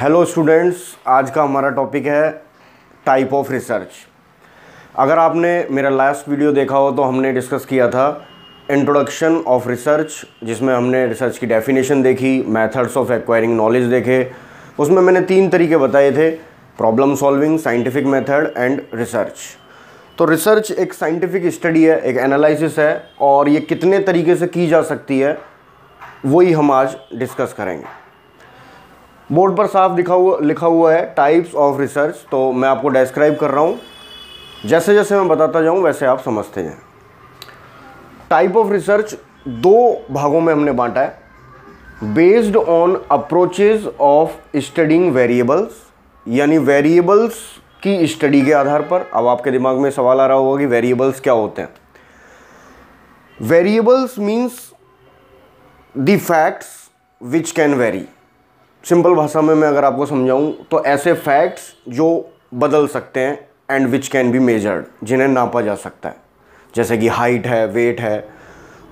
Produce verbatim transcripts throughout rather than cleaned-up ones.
Hello students, आज का हमारा टॉपिक है टाइप ऑफ रिसर्च। अगर आपने मेरा लास्ट वीडियो देखा हो तो हमने डिस्कस किया था इंट्रोडक्शन ऑफ रिसर्च, जिसमें हमने रिसर्च की डेफिनेशन देखी, मेथड्स ऑफ एक्वायरिंग नॉलेज देखे। उसमें मैंने तीन तरीके बताए थे, problem solving, scientific method and research. तो रिसर्च एक साइंटिफिक स्टडी है, एक एनालिसिस है, और ये कितने तरीके से की जा सकती है वही हम आज डिस्कस करेंगे। बोर्ड पर साफ दिखा हुआ लिखा हुआ है टाइप्स ऑफ रिसर्च, तो मैं आपको डिस्क्राइब कर रहा हूँ। जैसे जैसे मैं बताता जाऊँ वैसे आप समझते हैं। टाइप ऑफ रिसर्च दो भागों में हमने बांटा है, based on approaches of studying variables, यानी वेरिएबल्स की स्टडी के आधार पर। अब आपके दिमाग में सवाल आ रहा होगा कि वेरिएबल्स क्या होते हैं। Variables means the facts which can vary. Simple भाषा में मैं अगर आपको समझाऊं तो ऐसे फैक्ट्स जो बदल सकते हैं and which can be measured, जिन्हें नापा जा सकता है, जैसे कि हाइट है, वेट है।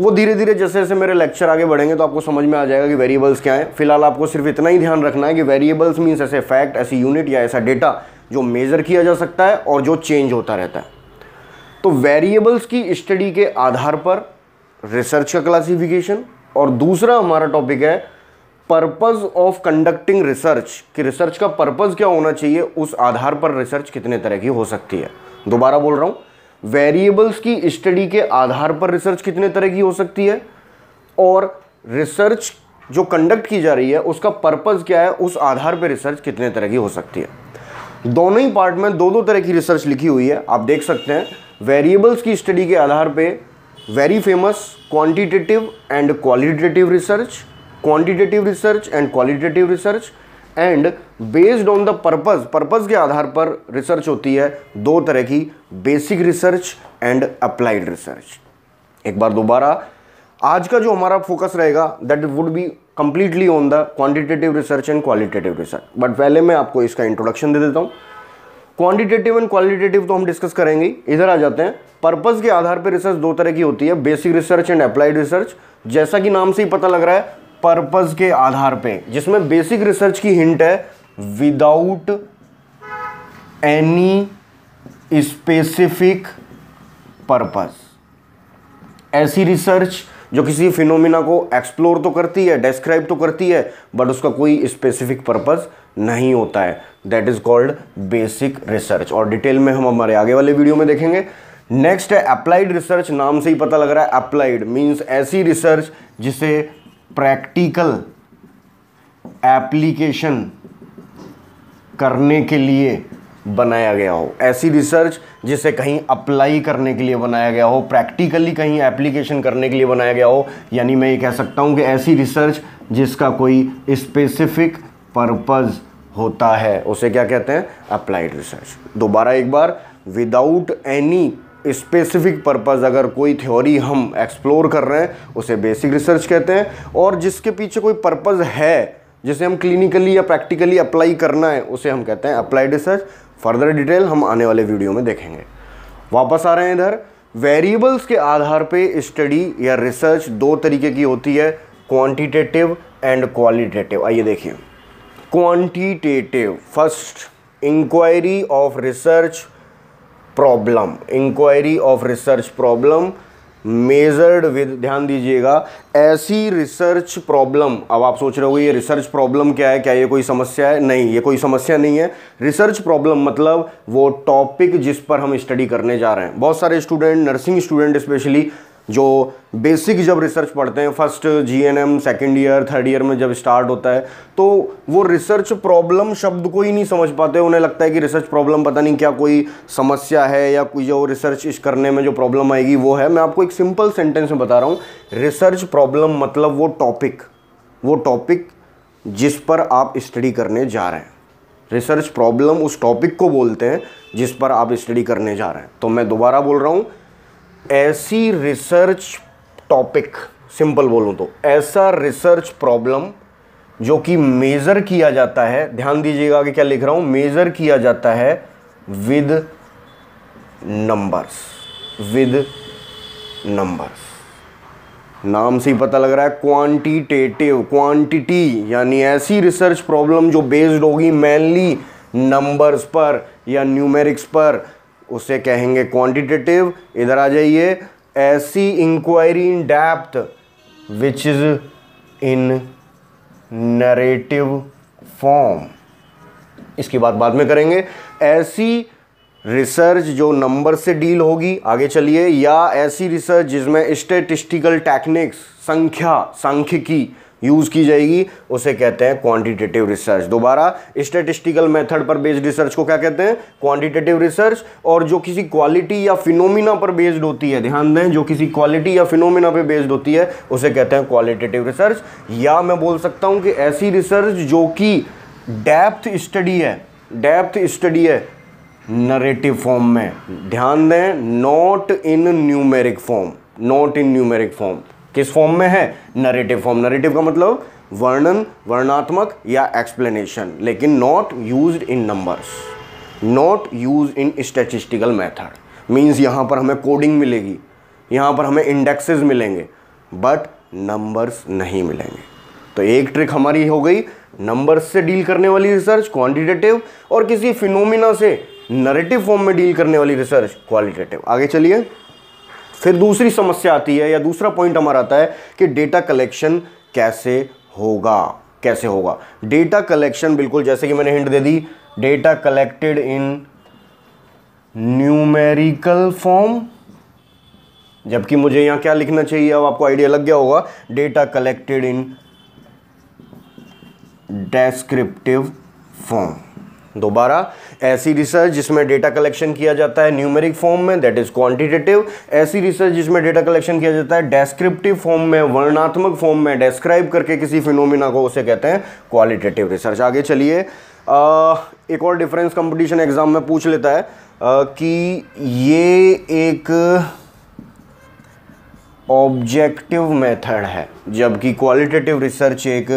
वो धीरे धीरे जैसे जैसे मेरे लेक्चर आगे बढ़ेंगे तो आपको समझ में आ जाएगा कि वेरिएबल्स क्या हैं। फिलहाल आपको सिर्फ इतना ही ध्यान रखना है कि वेरिएबल्स मीन्स ऐसे फैक्ट, ऐसी यूनिट या ऐसा डेटा जो मेज़र किया जा सकता है और जो चेंज होता रहता है। तो वेरिएबल्स की स्टडी के आधार पर रिसर्च का क्लासिफिकेशन। और दूसरा हमारा टॉपिक है पर्पज़ ऑफ कंडक्टिंग रिसर्च, कि रिसर्च का पर्पज़ क्या होना चाहिए, उस आधार पर रिसर्च कितने तरह की हो सकती है। दोबारा बोल रहा हूँ, वेरिएबल्स की स्टडी के आधार पर रिसर्च कितने तरह की हो सकती है और रिसर्च जो कंडक्ट की जा रही है उसका पर्पज़ क्या है, उस आधार पर रिसर्च कितने तरह की हो सकती है। दोनों ही पार्ट में दो दो तरह की रिसर्च लिखी हुई है, आप देख सकते हैं। वेरिएबल्स की स्टडी के आधार पर very famous quantitative and qualitative research, quantitative research and qualitative research, and based on the purpose, purpose के आधार पर रिसर्च होती है दो तरह की, basic research and applied research. एक बार दोबारा, आज का जो हमारा फोकस रहेगा that would be completely on the quantitative research and qualitative research. But पहले मैं आपको इसका इंट्रोडक्शन दे देता हूँ। क्वांटिटेटिव एंड क्वालिटेटिव तो हम डिस्कस करेंगे। इधर आ जाते हैं, पर्पज़ के आधार पर रिसर्च दो तरह की होती है, basic research and applied research. जैसा कि नाम से ही पता लग रहा है, पर्पज़ के आधार पे, जिसमें बेसिक रिसर्च की हिंट है विदाउट एनी स्पेसिफिक पर्पज़। ऐसी रिसर्च जो किसी फिनोमिना को एक्सप्लोर तो करती है, डिस्क्राइब तो करती है, बट उसका कोई स्पेसिफिक पर्पज़ नहीं होता है, that is called basic research. और डिटेल में हम हमारे आगे वाले वीडियो में देखेंगे। नेक्स्ट है अप्लाइड रिसर्च, नाम से ही पता लग रहा है अप्लाइड मीन्स ऐसी रिसर्च जिसे प्रैक्टिकल एप्लीकेशन करने के लिए बनाया गया हो, ऐसी रिसर्च जिसे कहीं अप्लाई करने के लिए बनाया गया हो, प्रैक्टिकली कहीं एप्लीकेशन करने के लिए बनाया गया हो। यानी मैं ये कह सकता हूँ कि ऐसी रिसर्च जिसका कोई स्पेसिफिक पर्पज़ होता है उसे क्या कहते हैं, अप्लाइड रिसर्च। दोबारा एक बार, विदाउट एनी स्पेसिफिक पर्पज़ अगर कोई थ्योरी हम एक्सप्लोर कर रहे हैं उसे बेसिक रिसर्च कहते हैं, और जिसके पीछे कोई पर्पज़ है जिसे हम क्लिनिकली या प्रैक्टिकली अप्लाई करना है उसे हम कहते हैं अप्लाइड रिसर्च। फर्दर डिटेल हम आने वाले वीडियो में देखेंगे। वापस आ रहे हैं इधर, वेरिएबल्स के आधार पे स्टडी या रिसर्च दो तरीके की होती है, क्वान्टिटेटिव एंड क्वालिटेटिव। आइए देखिए, quantitative first, inquiry of research problem, inquiry of research problem measured with, ध्यान दीजिएगा, ऐसी रिसर्च प्रॉब्लम। अब आप सोच रहे होंगे ये रिसर्च प्रॉब्लम क्या है, क्या ये कोई समस्या है? नहीं, ये कोई समस्या नहीं है। रिसर्च प्रॉब्लम मतलब वो टॉपिक जिस पर हम स्टडी करने जा रहे हैं। बहुत सारे स्टूडेंट, नर्सिंग स्टूडेंट स्पेशली, जो बेसिक जब रिसर्च पढ़ते हैं first GNM, second year, third year में जब स्टार्ट होता है, तो वो रिसर्च प्रॉब्लम शब्द को ही नहीं समझ पाते। उन्हें लगता है कि रिसर्च प्रॉब्लम पता नहीं क्या कोई समस्या है, या कोई जो रिसर्च इस करने में जो प्रॉब्लम आएगी वो है। मैं आपको एक सिंपल सेंटेंस में बता रहा हूँ, रिसर्च प्रॉब्लम मतलब वो टॉपिक, वो टॉपिक जिस पर आप स्टडी करने जा रहे हैं। रिसर्च प्रॉब्लम उस टॉपिक को बोलते हैं जिस पर आप स्टडी करने जा रहे हैं। तो मैं दोबारा बोल रहा हूँ, ऐसी रिसर्च टॉपिक, सिंपल बोलूँ तो ऐसा रिसर्च प्रॉब्लम जो कि मेज़र किया जाता है, ध्यान दीजिएगा कि क्या लिख रहा हूँ, मेज़र किया जाता है विद नंबर्स, विद नंबर्स। नाम से ही पता लग रहा है क्वांटिटेटिव, क्वांटिटी यानी ऐसी रिसर्च प्रॉब्लम जो बेस्ड होगी मेनली नंबर्स पर या न्यूमेरिक्स पर, उसे कहेंगे क्वांटिटेटिव। इधर आ जाइए, ऐसी inquiry in depth which is in narrative form, इसकी बात बाद में करेंगे। ऐसी रिसर्च जो नंबर से डील होगी, आगे चलिए, या ऐसी रिसर्च जिसमें स्टेटिस्टिकल टेक्निक्स, संख्या, सांख्यिकी यूज़ की जाएगी, उसे कहते हैं क्वांटिटेटिव रिसर्च। दोबारा, स्टेटिस्टिकल मेथड पर बेस्ड रिसर्च को क्या कहते हैं? Quantitative research. और जो किसी क्वालिटी या फिनोमिना पर बेस्ड होती है, ध्यान दें, जो किसी क्वालिटी या फिनोमिना पर बेस्ड होती है, उसे कहते हैं क्वालिटेटिव रिसर्च। या मैं बोल सकता हूँ कि ऐसी रिसर्च जो कि डेप्थ स्टडी है, डेप्थ स्टडी है नरेटिव फॉर्म में, ध्यान दें, not in numeric form, not in numeric form, किस फॉर्म में है? Narrative form. नरेटिव का मतलब वर्णन, वर्णात्मक या एक्सप्लेनेशन, लेकिन not used in numbers, not used in statistical method. Means यहाँ पर हमें कोडिंग मिलेगी, यहाँ पर हमें इंडेक्सेस मिलेंगे, बट नंबर्स नहीं मिलेंगे। तो एक ट्रिक हमारी हो गई, नंबर्स से डील करने वाली रिसर्च क्वांटिटेटिव, और किसी फिनोमिना से नरेटिव फॉर्म में डील करने वाली रिसर्च क्वालिटेटिव। आगे चलिए, फिर दूसरी समस्या आती है या दूसरा पॉइंट हमारा आता है कि डेटा कलेक्शन कैसे होगा, कैसे होगा डेटा कलेक्शन। बिल्कुल जैसे कि मैंने हिंट दे दी, data collected in numerical form, जबकि मुझे यहाँ क्या लिखना चाहिए, अब आपको आइडिया लग गया होगा, data collected in descriptive form. दोबारा, ऐसी रिसर्च जिसमें डेटा कलेक्शन किया जाता है न्यूमेरिक फॉर्म में, दैट इज क्वांटिटेटिव। ऐसी रिसर्च जिसमें डेटा कलेक्शन किया जाता है डेस्क्रिप्टिव फॉर्म में, वर्णनात्मक फॉर्म में, डिस्क्राइब करके किसी फिनोमिना को, उसे कहते हैं क्वालिटेटिव रिसर्च। आगे चलिए, एक और डिफरेंस कंपटीशन एग्जाम में पूछ लेता है आ, कि ये एक ऑब्जेक्टिव मेथड है, जबकि क्वालिटेटिव रिसर्च एक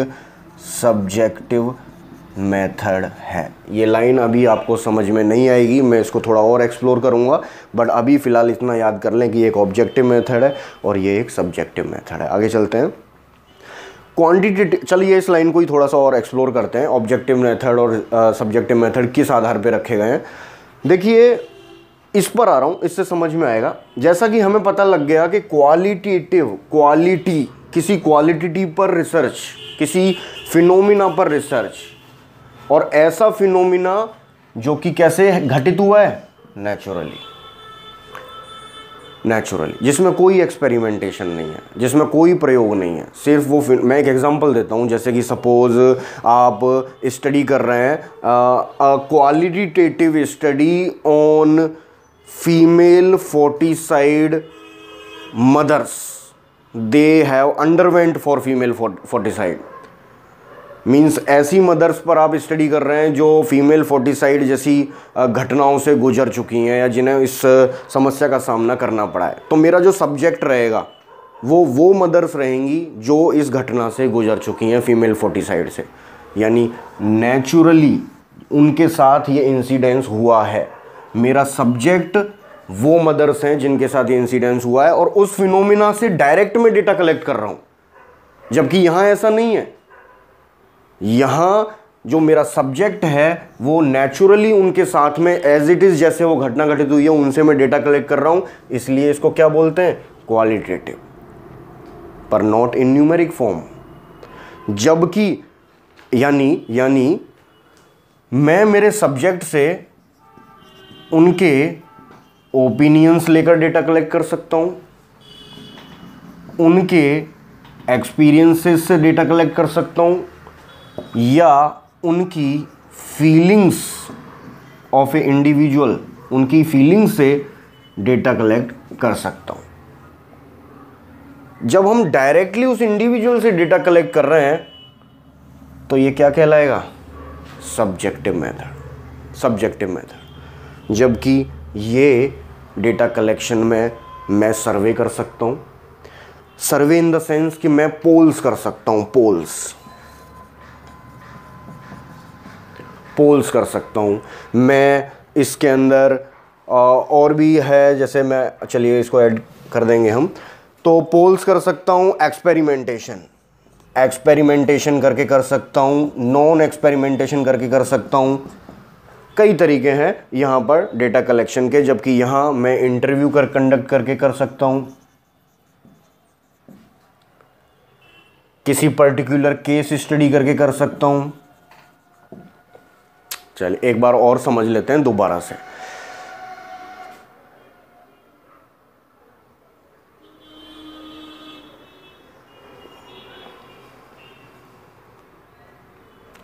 सब्जेक्टिव मेथड है। ये लाइन अभी आपको समझ में नहीं आएगी, मैं इसको थोड़ा और एक्सप्लोर करूँगा, बट अभी फ़िलहाल इतना याद कर लें कि एक ऑब्जेक्टिव मेथड है और ये एक सब्जेक्टिव मेथड है। आगे चलते हैं, क्वांटिटेटिव, चलिए इस लाइन को ही थोड़ा सा और एक्सप्लोर करते हैं। ऑब्जेक्टिव मेथड और सब्जेक्टिव मेथड किस आधार पर रखे गए हैं, देखिए इस पर आ रहा हूँ, इससे समझ में आएगा। जैसा कि हमें पता लग गया कि क्वालिटेटिव, क्वालिटी, किसी क्वालिटेटिव पर रिसर्च, किसी फिनोमिना पर रिसर्च, और ऐसा फिनोमिना जो कि कैसे घटित हुआ है? नेचुरली, नेचुरली, जिसमें कोई एक्सपेरिमेंटेशन नहीं है, जिसमें कोई प्रयोग नहीं है, सिर्फ वो। मैं एक एग्जांपल देता हूं, जैसे कि सपोज आप स्टडी कर रहे हैं, qualitative study on female foeticide mothers, they have underwent for female foeticide. Means ऐसी मदर्स पर आप स्टडी कर रहे हैं जो फीमेल फोर्टिसाइड जैसी घटनाओं से गुजर चुकी हैं या जिन्हें इस समस्या का सामना करना पड़ा है। तो मेरा जो सब्जेक्ट रहेगा वो वो मदर्स रहेंगी जो इस घटना से गुजर चुकी हैं, फीमेल फोर्टिसाइड से, यानी नेचुरली उनके साथ ये इंसिडेंस हुआ है। मेरा सब्जेक्ट वो मदर्स हैं जिनके साथ ये इंसिडेंस हुआ है, और उस फिनोमिना से डायरेक्ट में डेटा कलेक्ट कर रहा हूँ, जबकि यहाँ ऐसा नहीं है। यहाँ जो मेरा सब्जेक्ट है वो नेचुरली उनके साथ में एज इट इज़ जैसे वो घटना घटित हुई है उनसे मैं डेटा कलेक्ट कर रहा हूँ, इसलिए इसको क्या बोलते हैं? क्वालिटेटिव, पर नॉट इन न्यूमेरिक फॉर्म। जबकि यानी यानी मैं मेरे सब्जेक्ट से उनके ओपिनियंस लेकर डेटा कलेक्ट कर सकता हूँ, उनके एक्सपीरियंसेस से डेटा कलेक्ट कर सकता हूँ, या उनकी फीलिंग्स ऑफ ए इंडिविजुअल, उनकी फीलिंग्स से डेटा कलेक्ट कर सकता हूँ। जब हम डायरेक्टली उस इंडिविजुअल से डेटा कलेक्ट कर रहे हैं तो ये क्या कहलाएगा? Subjective method, subjective method. जबकि ये डेटा कलेक्शन में मैं सर्वे कर सकता हूँ, सर्वे इन द सेंस कि मैं पोल्स कर सकता हूँ, पोल्स पोल्स कर सकता हूँ मैं इसके अंदर। और भी है, जैसे मैं, चलिए इसको ऐड कर देंगे हम, तो पोल्स कर सकता हूँ एक्सपेरिमेंटेशन, एक्सपेरिमेंटेशन करके कर सकता हूँ, नॉन एक्सपेरिमेंटेशन करके कर सकता हूँ। कई तरीके हैं यहाँ पर डेटा कलेक्शन के, जबकि यहाँ मैं इंटरव्यू कर कंडक्ट करके कर सकता हूँ, किसी पर्टिकुलर केस स्टडी करके कर सकता हूँ। चलिए एक बार और समझ लेते हैं दोबारा से।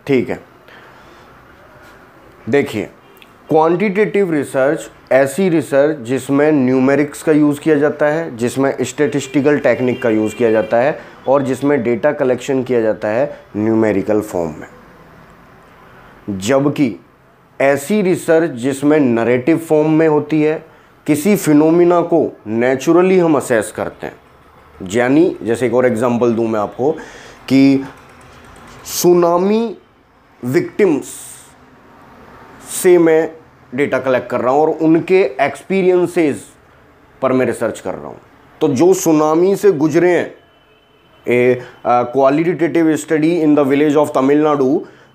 ठीक है, देखिए क्वांटिटेटिव रिसर्च ऐसी रिसर्च जिसमें न्यूमेरिक्स का यूज़ किया जाता है, जिसमें स्टेटिस्टिकल टेक्निक का यूज़ किया जाता है और जिसमें डेटा कलेक्शन किया जाता है न्यूमेरिकल फॉर्म में। जबकि ऐसी रिसर्च जिसमें नरेटिव फॉर्म में होती है, किसी फिनोमिना को नेचुरली हम असेस करते हैं। यानी जैसे एक और एग्जांपल दूं मैं आपको कि सुनामी विक्टिम्स से मैं डेटा कलेक्ट कर रहा हूँ और उनके एक्सपीरियंसेस पर मैं रिसर्च कर रहा हूँ। तो जो सुनामी से गुजरे हैं, a qualitative study in the village of Tamil Nadu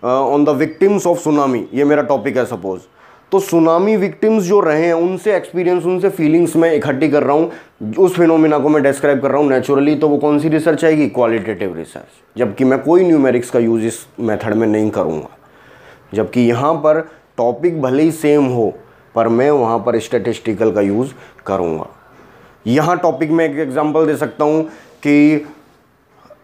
on the victims of tsunami, ये मेरा टॉपिक है सपोज। तो सुनामी विक्टिम्स जो रहे हैं उनसे एक्सपीरियंस, उनसे फीलिंग्स मैं इकट्ठी कर रहा हूँ, उस फिनोमिना को मैं डिस्क्राइब कर रहा हूँ नेचुरली। तो वो कौन सी रिसर्च आएगी? Qualitative research. जबकि मैं कोई न्यूमेरिक्स का यूज़ इस मेथड में नहीं करूँगा। जबकि यहाँ पर टॉपिक भले ही सेम हो पर मैं वहाँ पर स्टैटिस्टिकल का यूज़ करूँगा। यहाँ टॉपिक में एक एग्जांपल दे सकता हूँ कि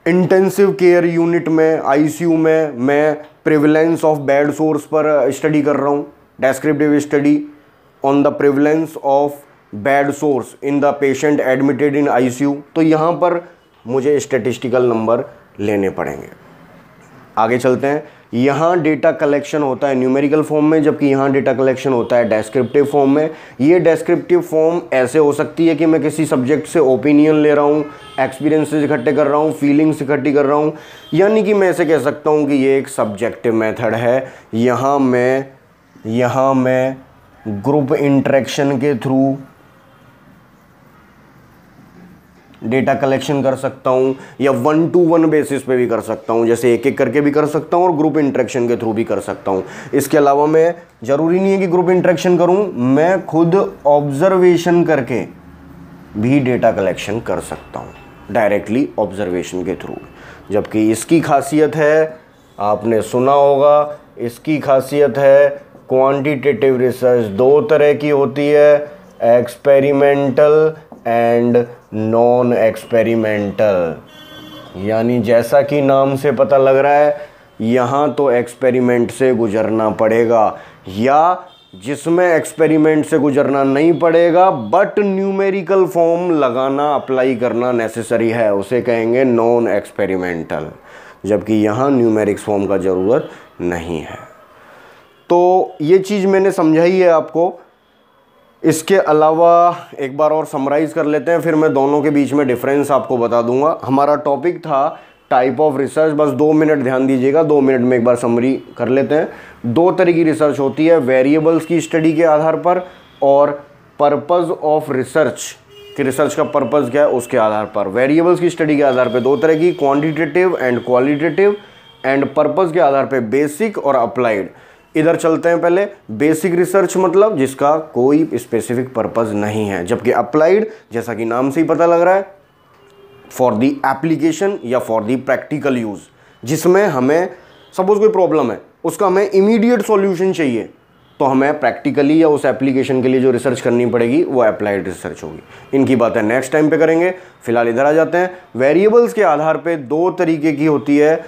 इंटेंसिव केयर यूनिट में, आईसीयू में, मैं प्रिवेलेंस ऑफ बेड सोर्स पर स्टडी कर रहा हूँ, descriptive study on the prevalence of bed sores in the patient admitted in ICU. तो यहाँ पर मुझे स्टैटिस्टिकल नंबर लेने पड़ेंगे। आगे चलते हैं। यहाँ डेटा कलेक्शन होता है न्यूमेरिकल फॉर्म में, जबकि यहाँ डेटा कलेक्शन होता है डिस्क्रिप्टिव फॉर्म में। ये डिस्क्रिप्टिव फॉर्म ऐसे हो सकती है कि मैं किसी सब्जेक्ट से ओपिनियन ले रहा हूँ, एक्सपीरियंसेस इकट्ठे कर रहा हूँ, फीलिंग्स इकट्ठी कर रहा हूँ। यानी कि मैं ऐसे कह सकता हूँ कि ये एक सब्जेक्टिव मेथड है। यहाँ मैं यहाँ मैं ग्रुप इंटरेक्शन के थ्रू डेटा कलेक्शन कर सकता हूँ, या वन टू वन बेसिस पे भी कर सकता हूँ, जैसे एक एक करके भी कर सकता हूँ और ग्रुप इंटरेक्शन के थ्रू भी कर सकता हूँ। इसके अलावा मैं ज़रूरी नहीं है कि ग्रुप इंटरेक्शन करूँ, मैं खुद ऑब्जर्वेशन करके भी डेटा कलेक्शन कर सकता हूँ, डायरेक्टली ऑब्जर्वेशन के थ्रू। जबकि इसकी खासियत है, आपने सुना होगा, इसकी खासियत है क्वान्टिटेटिव रिसर्च दो तरह की होती है, एक्सपेरिमेंटल एंड नॉन एक्सपेरिमेंटल। यानी जैसा कि नाम से पता लग रहा है, यहाँ तो एक्सपेरिमेंट से गुजरना पड़ेगा, या जिसमें एक्सपेरिमेंट से गुजरना नहीं पड़ेगा बट न्यूमेरिकल फॉर्म लगाना, अप्लाई करना नेसेसरी है, उसे कहेंगे नॉन एक्सपेरिमेंटल। जबकि यहाँ न्यूमेरिक्स फॉर्म का ज़रूरत नहीं है। तो ये चीज़ मैंने समझाई है आपको। इसके अलावा एक बार और समराइज़ कर लेते हैं, फिर मैं दोनों के बीच में डिफरेंस आपको बता दूंगा। हमारा टॉपिक था टाइप ऑफ रिसर्च, बस दो मिनट ध्यान दीजिएगा, दो मिनट में एक बार समरी कर लेते हैं। दो तरह की रिसर्च होती है, वेरिएबल्स की स्टडी के आधार पर और पर्पस ऑफ रिसर्च, कि रिसर्च का पर्पस क्या है उसके आधार पर। वेरिएबल्स की स्टडी के आधार पर दो तरह की, quantitative and qualitative, and purpose के आधार पर बेसिक और अप्लाइड। इधर चलते हैं पहले, बेसिक रिसर्च मतलब जिसका कोई स्पेसिफिक पर्पस नहीं है, जबकि अप्लाइड जैसा कि नाम से ही पता लग रहा है फॉर दी एप्लीकेशन या फॉर दी प्रैक्टिकल यूज़, जिसमें हमें सपोज कोई प्रॉब्लम है, उसका हमें इमीडिएट सॉल्यूशन चाहिए, तो हमें प्रैक्टिकली या उस एप्लीकेशन के लिए जो रिसर्च करनी पड़ेगी वो अप्लाइड रिसर्च होगी। इनकी बातें नेक्स्ट टाइम पे करेंगे, फिलहाल इधर आ जाते हैं। वेरिएबल्स के आधार पर दो तरीके की होती है,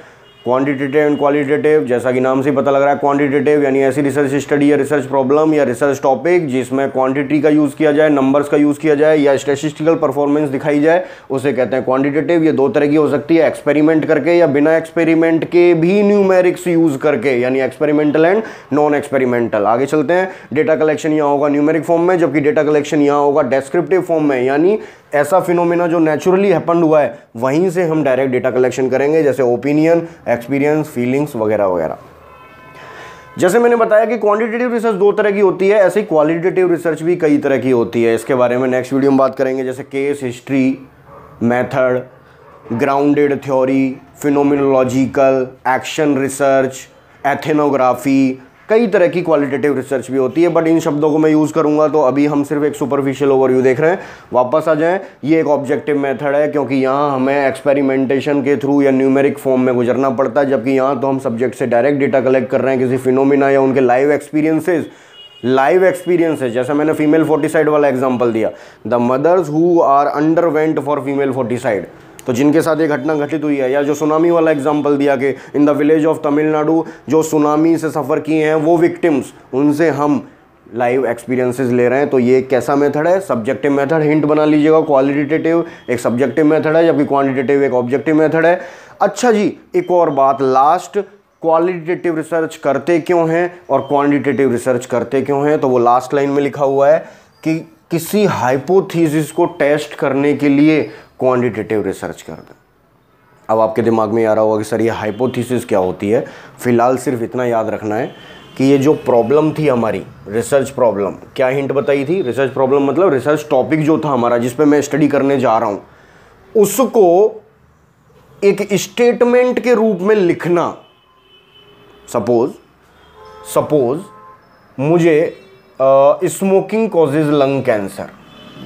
क्वांटिटेटिव एंड क्वालिटेटिव। जैसा कि नाम से पता लग रहा है, क्वांटिटेटिव यानी ऐसी रिसर्च स्टडी या रिसर्च प्रॉब्लम या रिसर्च टॉपिक जिसमें क्वांटिटी का यूज़ किया जाए, नंबर्स का यूज़ किया जाए, या स्टैटिस्टिकल परफॉर्मेंस दिखाई जाए, उसे कहते हैं क्वांटिटेटिव। ये दो तरह की हो सकती है, एक्सपेरिमेंट करके या बिना एक्सपेरिमेंट के भी न्यूमेरिक्स यूज़ करके, यानी एक्सपेरिमेंटल एंड नॉन एक्सपेरिमेंटल। आगे चलते हैं। डेटा कलेक्शन यहाँ होगा न्यूमेरिक फॉर्म में, जबकि डेटा कलेक्शन यहाँ होगा डिस्क्रिप्टिव फॉर्म में, यानी ऐसा फिनोमिना जो नेचुरली हैपन हुआ है वहीं से हम डायरेक्ट डेटा कलेक्शन करेंगे, जैसे ओपिनियन, एक्सपीरियंस, फीलिंग्स वगैरह वगैरह। जैसे मैंने बताया कि क्वांटिटेटिव रिसर्च दो तरह की होती है, ऐसे ही क्वालिटेटिव रिसर्च भी कई तरह की होती है। इसके बारे में नेक्स्ट वीडियो में बात करेंगे, जैसे case history, method, grounded theory, phenomenological, action research, ethnography, कई तरह की क्वालिटेटिव रिसर्च भी होती है। बट इन शब्दों को मैं यूज़ करूंगा, तो अभी हम सिर्फ एक सुपरफिशियल ओवरव्यू देख रहे हैं। वापस आ जाएं, ये एक ऑब्जेक्टिव मेथड है क्योंकि यहाँ हमें एक्सपेरिमेंटेशन के थ्रू या न्यूमेरिक फॉर्म में गुजरना पड़ता है, जबकि यहाँ तो हम सब्जेक्ट से डायरेक्ट डेटा कलेक्ट कर रहे हैं, किसी फिनोमिना या उनके लाइव एक्सपीरियंसेस लाइव एक्सपीरियंस है। जैसा मैंने फीमेल फोर्टिसाइड वाला एग्जाम्पल दिया, the mothers who are under went for female foeticide, तो जिनके साथ ये घटना घटित हुई है। या जो सुनामी वाला एग्जाम्पल दिया कि in the village of Tamil Nadu जो सुनामी से सफ़र किए हैं वो विक्टिम्स, उनसे हम लाइव एक्सपीरियंसेस ले रहे हैं। तो ये कैसा मेथड है? Subjective method. हिंट बना लीजिएगा, क्वालिटेटिव एक सब्जेक्टिव मेथड है जबकि क्वांटिटेटिव एक ऑब्जेक्टिव मेथड है। अच्छा जी, एक और बात लास्ट, क्वालिटेटिव रिसर्च करते क्यों हैं और क्वांटिटेटिव रिसर्च करते क्यों हैं? तो वो लास्ट लाइन में लिखा हुआ है कि किसी हाइपोथीसिस को टेस्ट करने के लिए क्वांटिटेटिव रिसर्च कर दें। अब आपके दिमाग में आ रहा होगा कि सर ये हाइपोथीसिस क्या होती है। फिलहाल सिर्फ इतना याद रखना है कि ये जो प्रॉब्लम थी हमारी, रिसर्च प्रॉब्लम, क्या हिंट बताई थी? रिसर्च प्रॉब्लम मतलब रिसर्च टॉपिक जो था हमारा, जिस पे मैं स्टडी करने जा रहा हूँ, उसको एक स्टेटमेंट के रूप में लिखना। सपोज सपोज मुझे स्मोकिंग कॉजेज लंग कैंसर,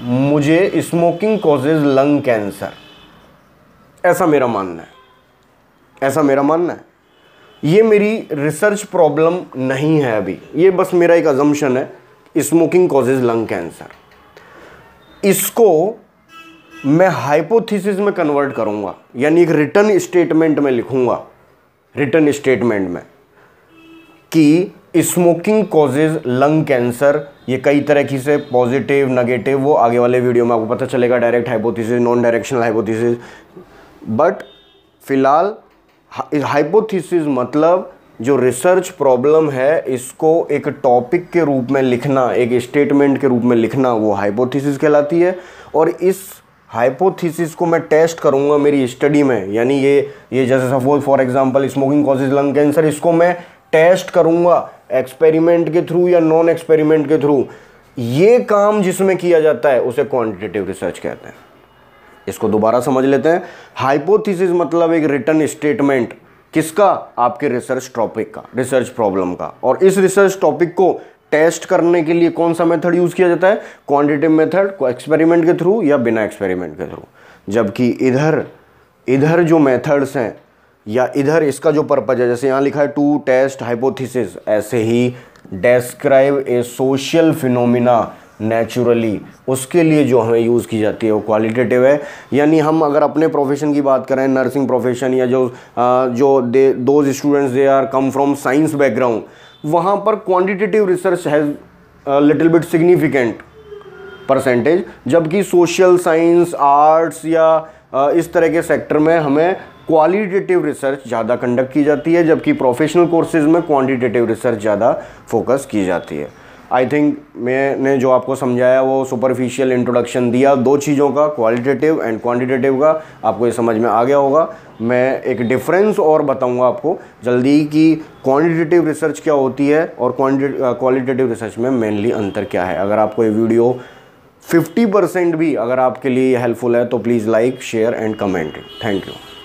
मुझे स्मोकिंग कॉजेज लंग कैंसर, ऐसा मेरा मानना है ऐसा मेरा मानना है ये मेरी रिसर्च प्रॉब्लम नहीं है अभी, ये बस मेरा एक अजम्पशन है। स्मोकिंग कॉजेज लंग कैंसर, इसको मैं हाइपोथेसिस में कन्वर्ट करूंगा, यानी एक रिटर्न स्टेटमेंट में लिखूंगा, रिटर्न स्टेटमेंट में कि स्मोकिंग कॉजेज लंग कैंसर। ये कई तरह की से पॉजिटिव, नेगेटिव, वो आगे वाले वीडियो में आपको पता चलेगा, direct hypothesis, non directional hypothesis. But फिलहाल हाइपोथेसिस मतलब जो रिसर्च प्रॉब्लम है इसको एक टॉपिक के रूप में लिखना, एक स्टेटमेंट के रूप में लिखना, वो हाइपोथेसिस कहलाती है। और इस हाइपोथेसिस को मैं टेस्ट करूंगा मेरी स्टडी में, यानी ये ये जैसे suppose for example smoking causes lung cancer, इसको मैं टेस्ट करूंगा एक्सपेरिमेंट के थ्रू या नॉन एक्सपेरिमेंट के थ्रू। ये काम जिसमें किया जाता है उसे क्वांटिटेटिव रिसर्च कहते हैं। इसको दोबारा समझ लेते हैं। हाइपोथेसिस मतलब एक रिटर्न स्टेटमेंट, किसका? आपके रिसर्च टॉपिक का, रिसर्च प्रॉब्लम का। और इस रिसर्च टॉपिक को टेस्ट करने के लिए कौन सा मेथड यूज़ किया जाता है? क्वांटिटेटिव मेथड, एक्सपेरिमेंट के थ्रू या बिना एक्सपेरिमेंट के थ्रू। जबकि इधर इधर जो मेथड्स हैं या इधर इसका जो पर्पज है, जैसे यहाँ लिखा है टू टेस्ट हाइपोथेसिस, ऐसे ही describe a social phenomena naturally, उसके लिए जो हमें यूज़ की जाती है वो क्वालिटेटिव है। यानी हम अगर अपने प्रोफेशन की बात करें, नर्सिंग प्रोफेशन या जो जो they those students they are come from science background, वहाँ पर quantitative research has little bit significant percentage, जबकि सोशल साइंस, आर्ट्स या uh, इस तरह के सेक्टर में हमें क्वालिटेटिव रिसर्च ज़्यादा कंडक्ट की जाती है, जबकि प्रोफेशनल कोर्सेज में क्वांटिटेटिव रिसर्च ज़्यादा फोकस की जाती है। आई थिंक मैंने जो आपको समझाया वो सुपरफिशियल इंट्रोडक्शन दिया दो चीज़ों का, क्वालिटेटिव एंड क्वांटिटेटिव का, आपको ये समझ में आ गया होगा। मैं एक डिफरेंस और बताऊंगा आपको जल्दी कि क्वांटिटेटिव रिसर्च क्या होती है और क्वालिटेटिव रिसर्च में मेनली अंतर क्या है। अगर आपको ये वीडियो फिफ्टी परसेंट भी अगर आपके लिए हेल्पफुल है तो please like, share and comment. Thank you.